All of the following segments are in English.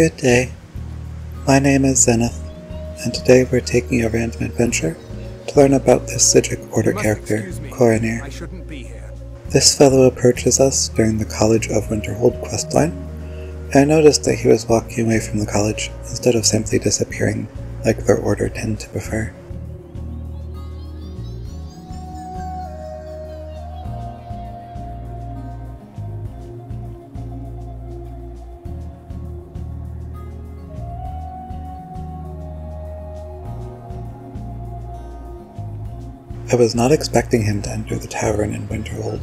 Good day. My name is Zenith, and today we're taking over an adventure to learn about this Psijic Order character, Coronir. This fellow approaches us during the College of Winterhold questline, and I noticed that he was walking away from the college instead of simply disappearing like their order tend to prefer. I was not expecting him to enter the tavern in Winterhold.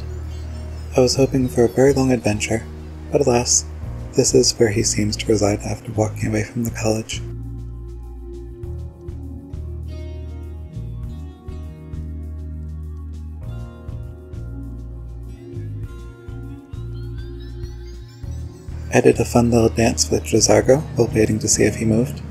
I was hoping for a very long adventure, but alas, this is where he seems to reside after walking away from the college. I did a fun little dance with Jazargo while waiting to see if he moved.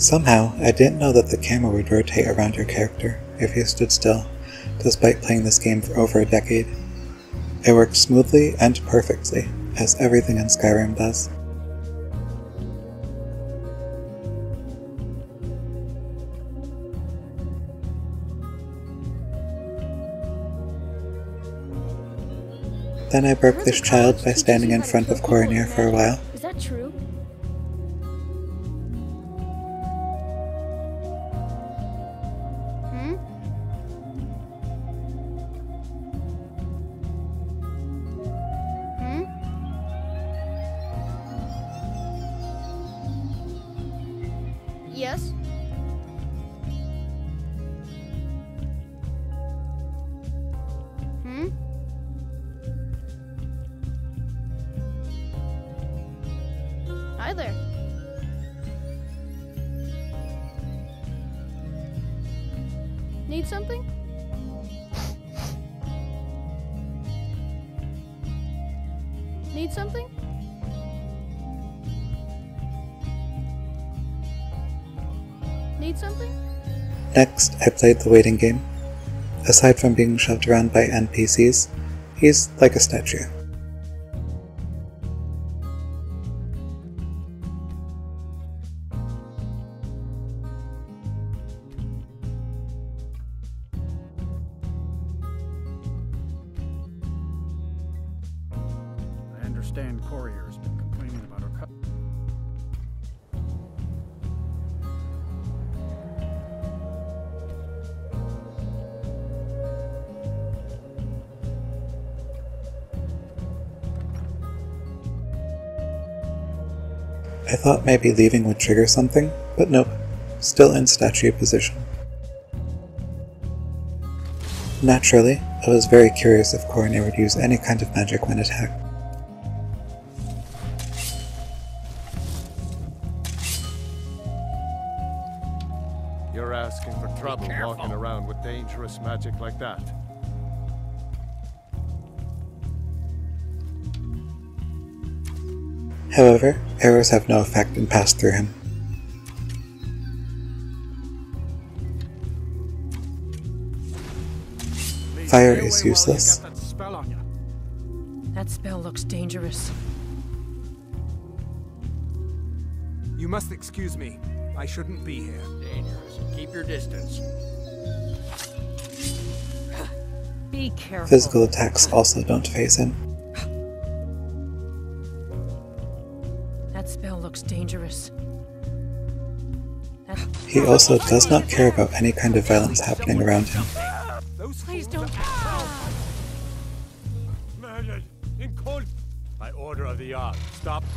Somehow, I didn't know that the camera would rotate around your character if you stood still, despite playing this game for over a decade. It worked smoothly and perfectly, as everything in Skyrim does. Then I broke this child by standing in front of Coronir for a while. Is that true? Yes? Hmm? Hi there. Need something? Need something? Something? Next, I played the waiting game. Aside from being shoved around by NPCs, he's like a statue. I understand Courier has been complaining about our cut. I thought maybe leaving would trigger something, but nope, still in statue position. Naturally, I was very curious if Coronir would use any kind of magic when attacked. You're asking for trouble walking around with dangerous magic like that. However, arrows have no effect and pass through him. Fire is useless. That spell looks dangerous. You must excuse me. I shouldn't be here. Dangerous. Keep your distance. Be careful. Physical attacks also don't phase him. Spell looks dangerous. He also does not care about any kind of violence happening around him. Please don't.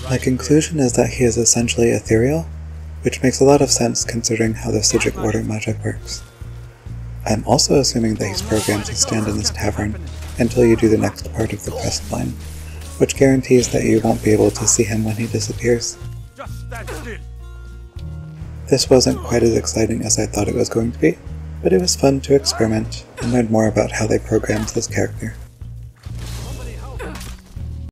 My conclusion is that he is essentially ethereal, which makes a lot of sense considering how the Psijic Order magic works. I'm also assuming that he's programmed to stand in this tavern until you do the next part of the quest line, which guarantees that you won't be able to see him when he disappears. This wasn't quite as exciting as I thought it was going to be, but it was fun to experiment and learn more about how they programmed this character.